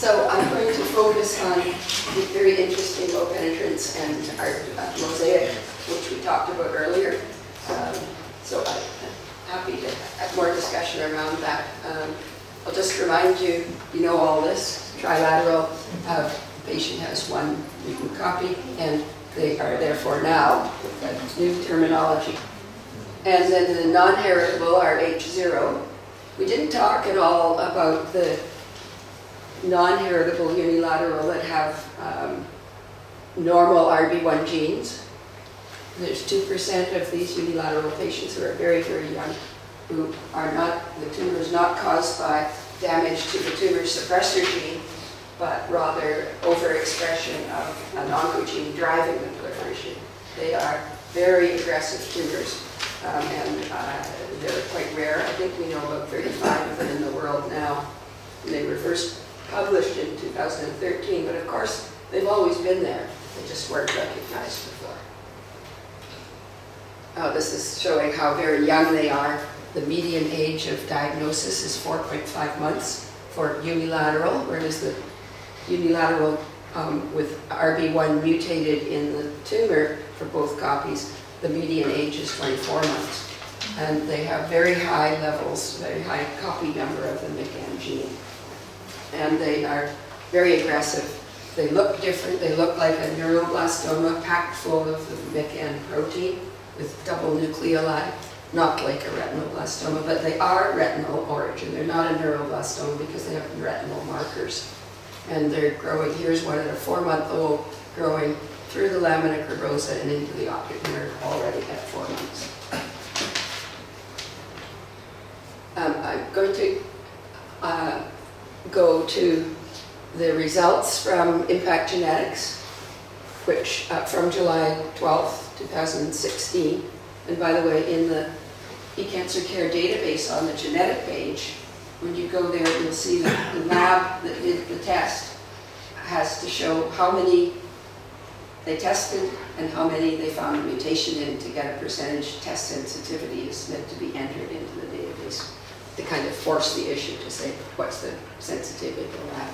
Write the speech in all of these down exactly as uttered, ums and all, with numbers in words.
So I'm going to focus on the very interesting low penetrance and art uh, mosaic, which we talked about earlier. Um, so I'm happy to have more discussion around that. Um, I'll just remind you, you know all this, trilateral, uh, the patient has one mutant copy, and they are therefore now, that's new terminology. And then the non-heritable are H zero. We didn't talk at all about the non-heritable unilateral that have um, normal R B one genes. There's two percent of these unilateral patients who are very, very young, who are not, the tumor is not caused by damage to the tumor suppressor gene, but rather overexpression of an oncogene driving the proliferation. They are very aggressive tumors, um, and uh, they're quite rare. I think we know about thirty-five of them in the world now. And they were first published in two thousand thirteen, but of course, they've always been there. They just weren't recognized before. Oh, this is showing how very young they are. The median age of diagnosis is four point five months for unilateral, whereas the unilateral um, with R B one mutated in the tumor for both copies, the median age is twenty-four months. And they have very high levels, very high copy number of the M Y C N gene. And they are very aggressive. They look different. They look like a neuroblastoma packed full of the M Y C N protein with double nucleoli, not like a retinoblastoma, but they are retinal origin. They're not a neuroblastoma because they have retinal markers. And they're growing, here's one at a four-month-old growing through the lamina curvosa and into the optic nerve already at four months. Um, I'm going to uh, go to the results from Impact Genetics, which uh, from July twelfth, two thousand sixteen. And by the way, in the eCancer Care database on the genetic page, when you go there, you'll see that the lab that did the test has to show how many they tested and how many they found a mutation in to get a percentage test sensitivity is meant to be entered into the database to kind of force the issue to say what's the sensitivity of the lab.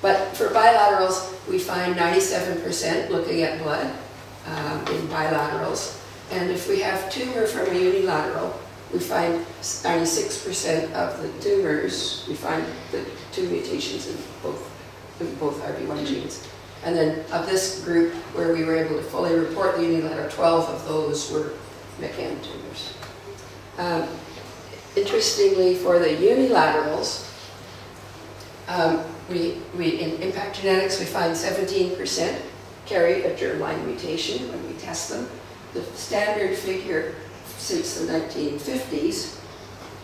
But for bilaterals, we find ninety-seven percent looking at blood um, in bilaterals. And if we have tumor from a unilateral, we find ninety-six percent of the tumors, we find the two mutations in both, in both R B one genes. And then of this group where we were able to fully report the unilateral, twelve of those were M Y C N tumors. Um, interestingly, for the unilaterals, um, we, we, in Impact Genetics, we find seventeen percent carry a germline mutation when we test them. The standard figure since the nineteen fifties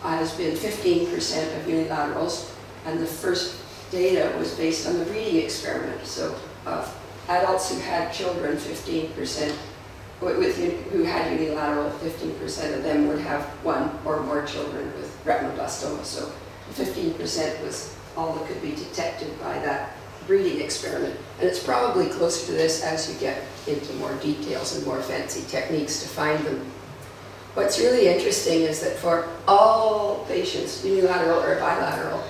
has been fifteen percent of unilaterals, and the first data was based on the breeding experiment. So of adults who had children, fifteen percent with who had unilateral, fifteen percent of them would have one or more children with retinoblastoma. So fifteen percent was all that could be detected by that breeding experiment. And it's probably closer to this as you get into more details and more fancy techniques to find them. What's really interesting is that for all patients, unilateral or bilateral,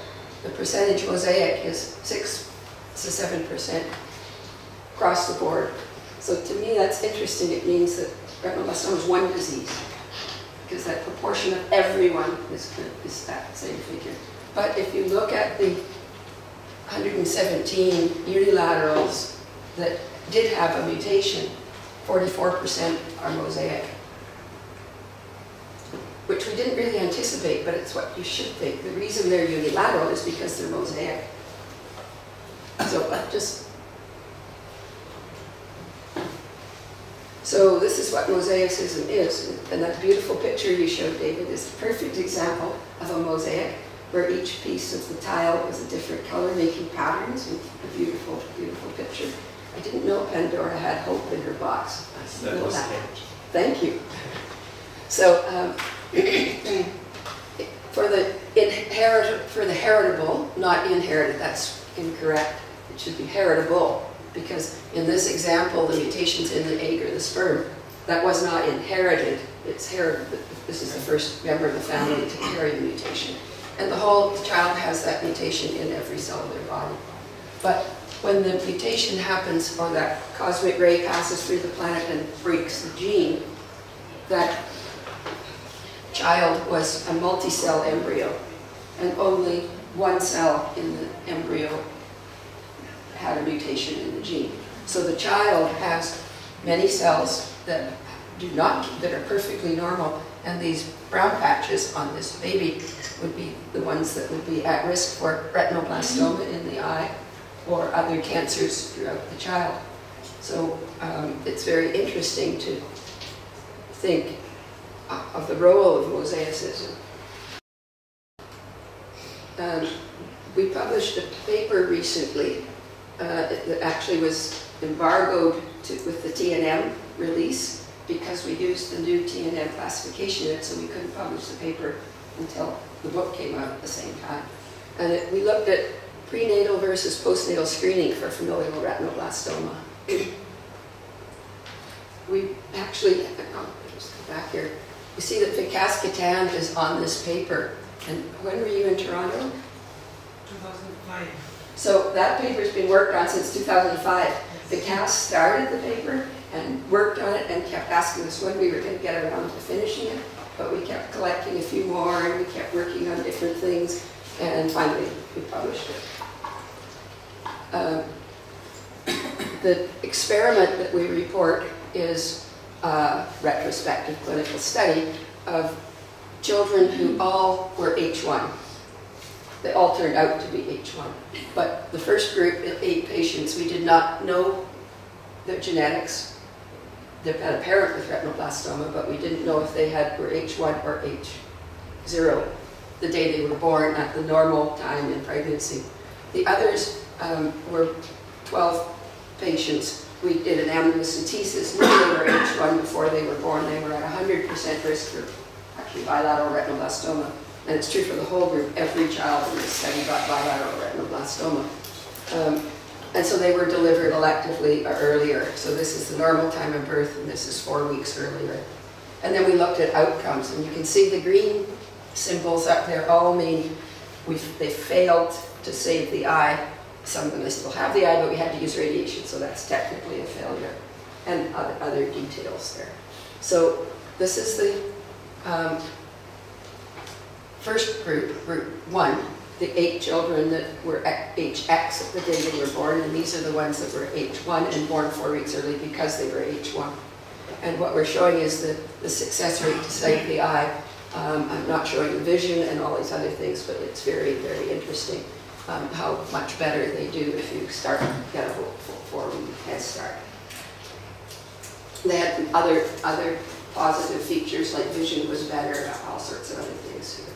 the percentage mosaic is six to seven percent across the board. So to me, that's interesting. It means that retinoblastoma is one disease, because that proportion of everyone is, is that same figure. But if you look at the one hundred seventeen unilaterals that did have a mutation, forty-four percent are mosaic, which we didn't really anticipate, but it's what you should think. The reason they're unilateral is because they're mosaic. So uh, just so this is what mosaicism is, and that beautiful picture you showed, David, is a perfect example of a mosaic where each piece of the tile is a different color, making patterns with a beautiful, beautiful picture. I didn't know Pandora had hope in her box. I didn't know that. Thank you. So um, for the inherit for the heritable, not inherited. That's incorrect. It should be heritable, because in this example, the mutation's in the egg or the sperm. That was not inherited. It's heritable. This is the first member of the family to carry the mutation. And the whole child has that mutation in every cell of their body. But when the mutation happens, or that cosmic ray passes through the planet and breaks the gene, that child was a multi-cell embryo, and only one cell in the embryo had a mutation in the gene. So the child has many cells that do not, that are perfectly normal, and these brown patches on this baby would be the ones that would be at risk for retinoblastoma in the eye or other cancers throughout the child. So um, it's very interesting to think of the role of mosaicism. Um, we published a paper recently uh, that actually was embargoed to, with the T N M release, because we used the new T N M classification, and so we couldn't publish the paper until the book came out at the same time. And it, we looked at prenatal versus postnatal screening for familial retinoblastoma. We actually, I'll just go back here. We see that Vikas Katan is on this paper. And when were you in Toronto? two thousand five. So that paper's been worked on since two thousand five. Vikas started the paper and worked on it and kept asking us when we were going to get around to finishing it. But we kept collecting a few more, and we kept working on different things. And finally, we published it. Um, the experiment that we report is a retrospective clinical study of children who all were H one. They all turned out to be H one. But the first group, eight patients, we did not know their genetics. They had a parent with retinoblastoma, but we didn't know if they had were H one or H zero the day they were born at the normal time in pregnancy. The others um, were twelve patients. We did an amniocentesis. Knew they were H one before they were born. They were at one hundred percent risk for actually bilateral retinoblastoma. And it's true for the whole group. Every child in this study got bilateral retinoblastoma. Um, and so they were delivered electively or earlier. So this is the normal time of birth, and this is four weeks earlier. And then we looked at outcomes. And you can see the green symbols up there all mean we've, they failed to save the eye. Some of them still have the eye, but we had to use radiation, so that's technically a failure, and other, other details there. So this is the um, first group, group one, the eight children that were at H X at the day they were born, and these are the ones that were H one and born four weeks early because they were H one. And what we're showing is the, the success rate to save the eye. Um, I'm not showing the vision and all these other things, but it's very, very interesting. Um, how much better they do if you start get a four-week head start. They had other other positive features, like vision was better, all sorts of other things here,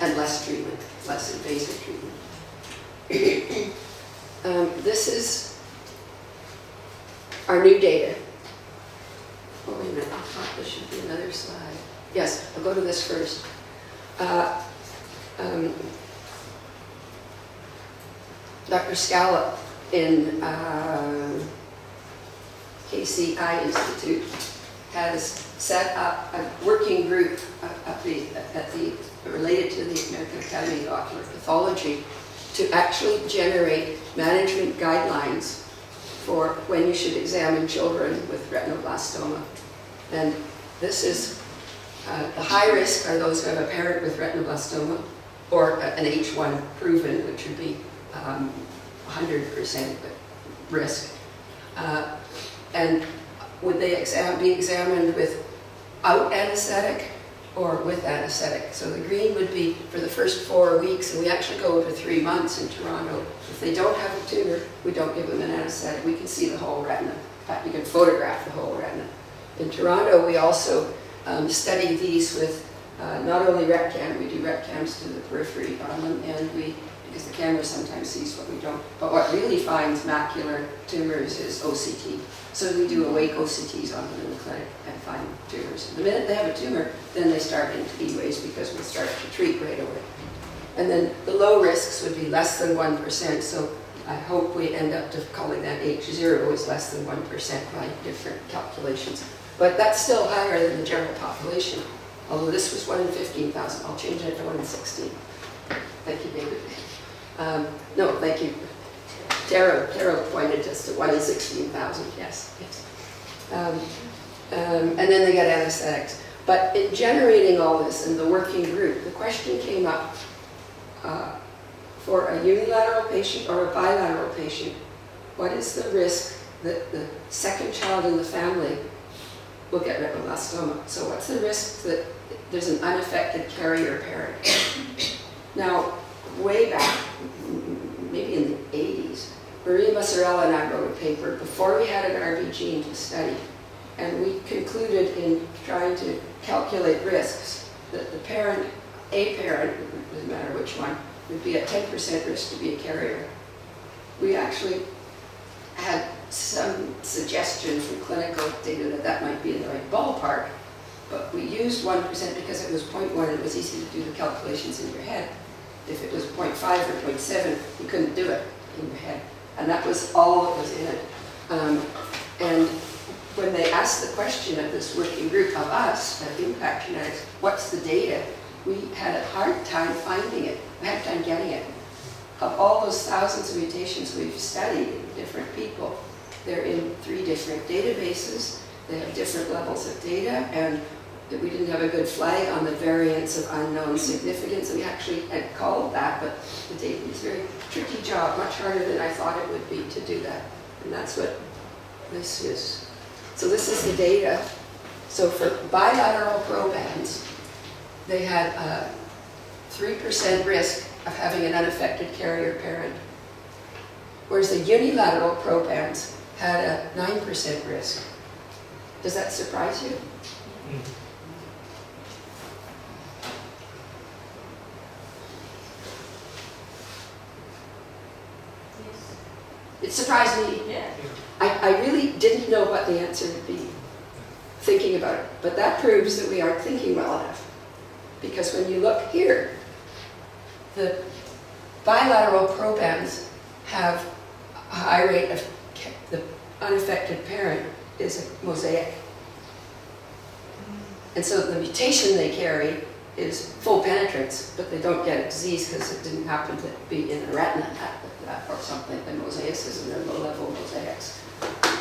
and less treatment, less invasive treatment. um, this is our new data. Oh, wait a minute! I thought there should be another slide. Yes, I'll go to this first. Uh, um, Doctor Scallop in uh, K C I Institute has set up a working group at the, at the, related to the American Academy of Ocular Pathology to actually generate management guidelines for when you should examine children with retinoblastoma. And this is, uh, the high risk are those who have a parent with retinoblastoma or an H one proven, which would be Um, one hundred percent risk, uh, and would they exam be examined without anesthetic or with anesthetic? So the green would be for the first four weeks, and we actually go over three months in Toronto. If they don't have a tumor, we don't give them an anesthetic. We can see the whole retina. In fact, you can photograph the whole retina. In Toronto, we also um, study these with uh, not only retcam. We do retcams to the periphery on them, and we. Because the camera sometimes sees what we don't. But what really finds macular tumors is O C T. So we do awake O C Ts on them in the clinic and find tumors. And the minute they have a tumor, then they start into E-ways because we start to treat right away. And then the low risks would be less than one percent. So I hope we end up calling that H zero is less than one percent by different calculations. But that's still higher than the general population. Although this was one in fifteen thousand. I'll change it to one in sixteen. Thank you, David. Um, no, thank you. Darrow, Darrow pointed just to one in sixteen thousand, yes, yes. Um, um, and then they got anesthetics. But in generating all this in the working group, the question came up uh, for a unilateral patient or a bilateral patient, what is the risk that the second child in the family will get retinoblastoma? So what's the risk that there's an unaffected carrier parent? Now, way back, maybe in the eighties, Marie Mazzarella and I wrote a paper before we had an R B gene to study. And we concluded in trying to calculate risks that the parent, a parent, it doesn't matter which one, would be at ten percent risk to be a carrier. We actually had some suggestion from clinical data that that might be in the right ballpark, but we used one percent because it was zero point one and it was easy to do the calculations in your head. If it was zero point five or zero point seven, you couldn't do it in your head. And that was all that was in it. Um, and when they asked the question of this working group of us at Impact Genetics, what's the data? We had a hard time finding it, we had a hard time getting it. Of all those thousands of mutations we've studied in different people, they're in three different databases, they have different levels of data, and we didn't have a good flag on the variants of unknown significance, and we actually had called that, but the data was a very tricky job, much harder than I thought it would be to do that. And that's what this is. So this is the data. So for bilateral probands, they had a three percent risk of having an unaffected carrier parent, whereas the unilateral probands had a nine percent risk. Does that surprise you? Yes. It surprised me. Yeah. I, I really didn't know what the answer would be, thinking about it. But that proves that we aren't thinking well enough. Because when you look here, the bilateral probands have a high rate of the unaffected parent is a mosaic. And so the mutation they carry is full penetrance, but they don't get a disease because it didn't happen to be in the retina or something. The mosaicism, they're low-level mosaics.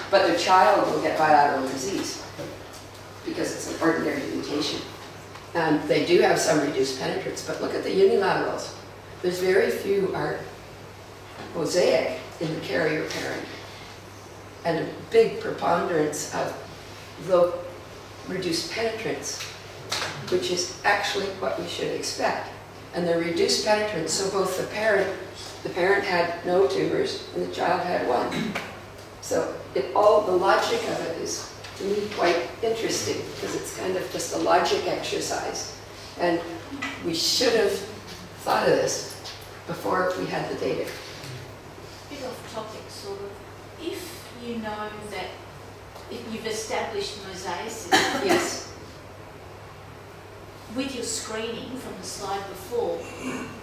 But the child will get bilateral disease because it's an ordinary mutation. Um, they do have some reduced penetrance, but look at the unilaterals. There's very few are mosaic in the carrier parent, and a big preponderance of low reduced penetrance, which is actually what we should expect. And the reduced penetrance, so both the parent, the parent had no tumors and the child had one. So it all, the logic of it is, to me, quite interesting, because it's kind of just a logic exercise. And we should have thought of this before we had the data. Bit off topic, sort of. If you know that if you've established mosaicism, yes, with your screening from the slide before,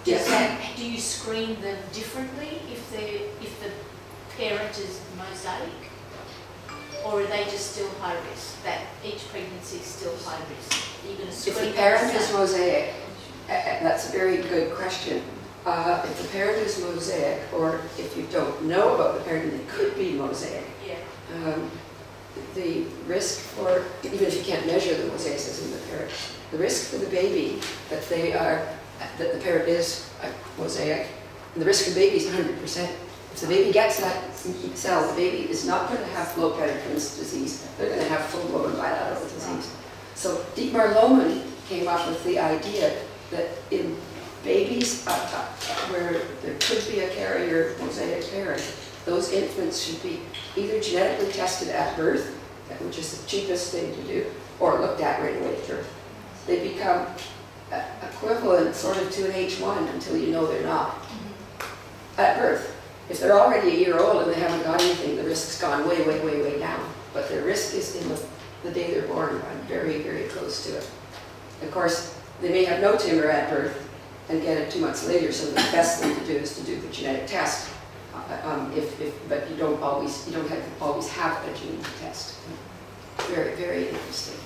yes, does that, do you screen them differently if they if the parent is mosaic, or are they just still high risk? That each pregnancy is still high risk. Are you going to screen if the parent is mosaic? That's a very good question. Uh, if the parent is mosaic, or if you don't know about the parent, they could be mosaic. Yeah. Um, the risk for, even if you can't measure the mosaicism of the parent, the risk for the baby that they are, that the parent is a mosaic, and the risk for the baby is one hundred percent. If the baby gets that cell, the baby is not going to have low penetrance disease, they're going to have full-blown bilateral disease. So Dietmar Lohmann came up with the idea that in babies uh, uh, where there could be a carrier mosaic parent, those infants should be either genetically tested at birth, which is the cheapest thing to do, or looked at right away at birth. They become equivalent sort of to an H one until you know they're not. Mm-hmm. At birth, if they're already a year old and they haven't got anything, the risk's gone way, way, way, way down. But their risk is in the, the day they're born. I'm very, very close to it. Of course, they may have no tumor at birth and get it two months later, so the best thing to do is to do the genetic test. Um, if, if, but you don't always you don't have, always have a gene test. Very, very interesting.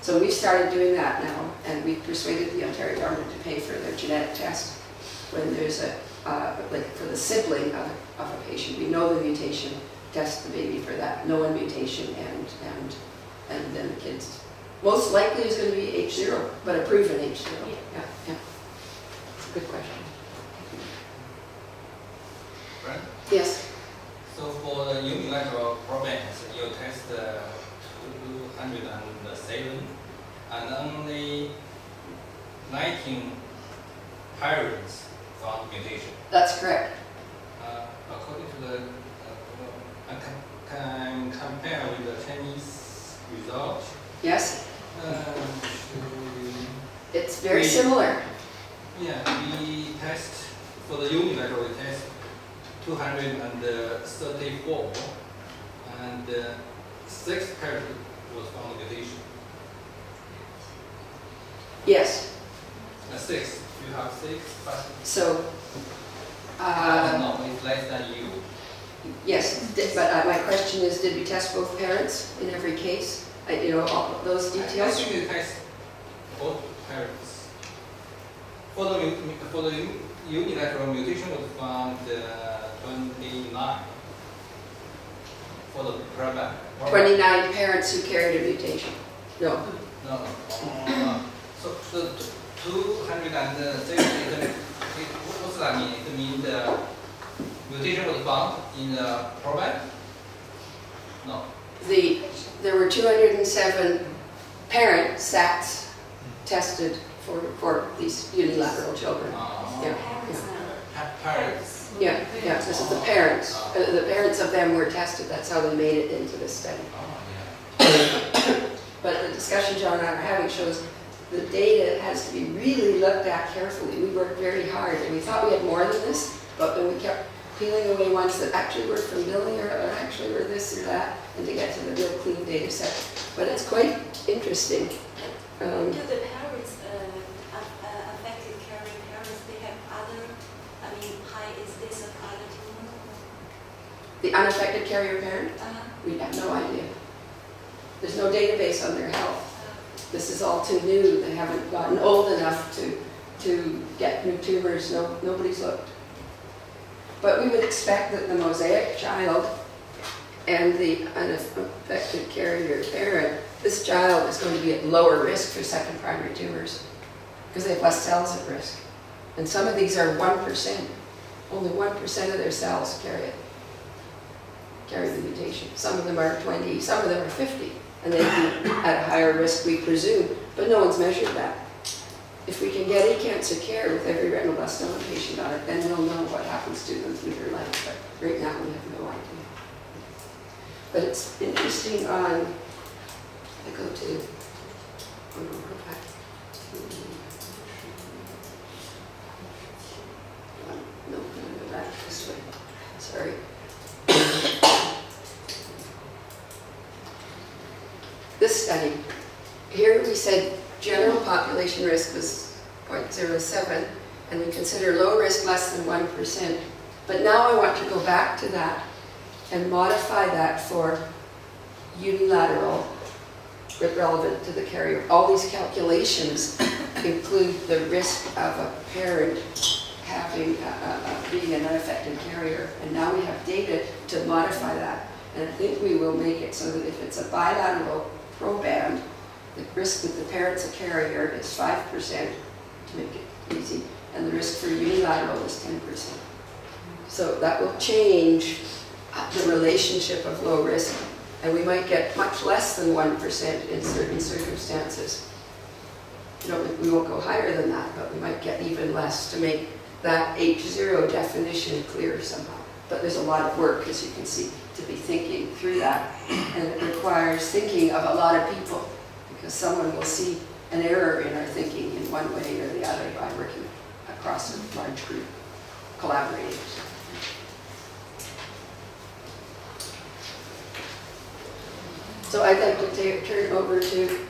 So we've started doing that now, and we've persuaded the Ontario government to pay for their genetic test when there's a uh, like for the sibling of, of a patient. We know the mutation, test the baby for that known mutation, and and and then the kids most likely is going to be H zero, but a proven H zero. Yeah, yeah, yeah. That's a good question. Right. Yes. So for the unilateral problems, you test uh, two hundred seven and only nineteen parents found mutation. That's correct. Uh, according to the, uh, can compare with the Chinese result. Yes. Uh, it's very we, similar. Yeah, we test for the unilateral we test two hundred thirty-four and uh, six parents was found mutation. Yes. Uh, six. You have six. So. Uh, no, it's less than you. Yes, but uh, my question is: did we test both parents in every case? I, you know, all of those details. I think we test both parents. For the for the unilateral mutation was found uh, twenty-nine. For the problem. Twenty-nine parents who carried a mutation. No. No. No. no. So, so two hundred sixty, what does that mean? It means the mutation was found in the program? No. The, there were two hundred seven parent S A Ts tested for, for these unilateral children. Uh, yeah. Parents. Yeah. Parents. Yeah, yeah, this is the parents. Uh, the parents of them were tested. That's how they made it into this study. Oh, yeah. But the discussion John and I are having shows the data has to be really looked at carefully. We worked very hard, and we thought we had more than this, but then we kept peeling away ones that actually were familiar, or actually were this and that, and to get to the real clean data set. But it's quite interesting. Um, Do the parents, uh, uh, affected caring parents, they have other, I mean, high incidence of other tumor? The unaffected carrier parent? Uh-huh. We have no idea. There's no database on their health. This is all too new. They haven't gotten old enough to to get new tumors. No, nobody's looked. But we would expect that the mosaic child and the unaffected carrier parent, this child is going to be at lower risk for second primary tumors because they have less cells at risk. And some of these are one percent. Only one percent of their cells carry it, carry the mutation. Some of them are twenty. Some of them are fifty. And they'd be at a higher risk, we presume, but no one's measured that. If we can get a cancer care with every retinoblastoma patient on it, then we'll know what happens to them through their life, but right now we have no idea. But it's interesting on, I go to, oh no, go back. No, I'm going to go back this way, sorry. This study, here we said general population risk was zero point zero seven, and we consider low risk less than one percent. But now I want to go back to that and modify that for unilateral, relevant to the carrier. All these calculations include the risk of a parent having a, a, a, being an unaffected carrier, and now we have data to modify that. And I think we will make it so that if it's a bilateral proband, the risk that the parent's a carrier is five percent, to make it easy, and the risk for unilateral is ten percent. So that will change the relationship of low risk, and we might get much less than one percent in certain circumstances. You know, we won't go higher than that, but we might get even less to make that H zero definition clear somehow. But there's a lot of work, as you can see, to be thinking through that. And it requires thinking of a lot of people, because someone will see an error in our thinking in one way or the other by working across a large group, collaborating. So I'd like to turn over to